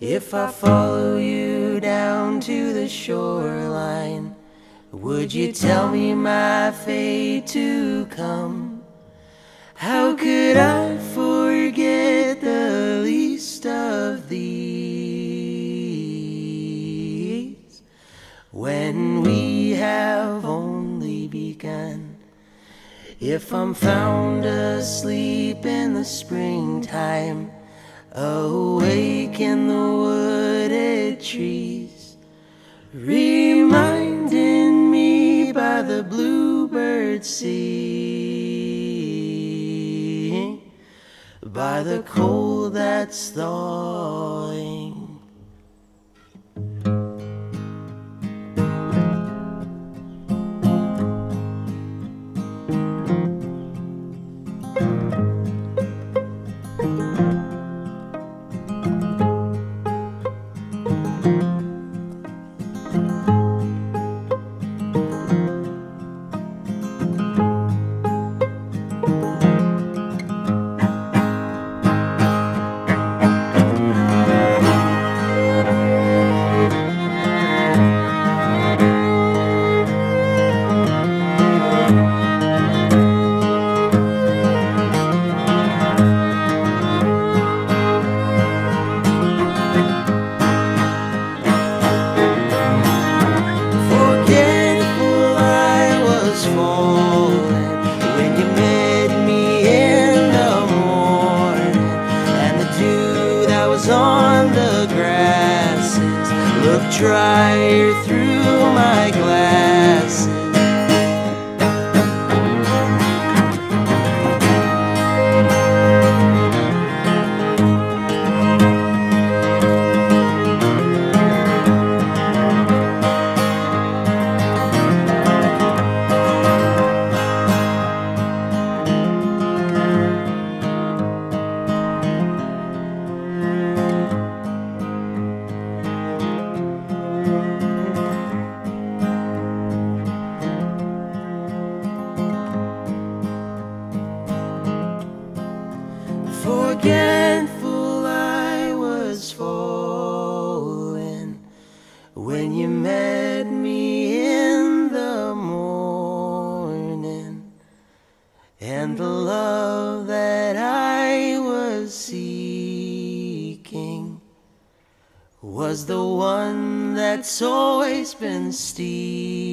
If I follow you down to the shoreline, would you tell me my fate to come? How could I forget the least of these, when we have only begun? If I'm found asleep in the springtime, awake in the wooded trees, reminding me by the bluebird singing, by the cold that's thawing. Drier through my glasses. Forgetful I was falling when you met me in the morning, and the love that I was seeking was the one that's always been stealing.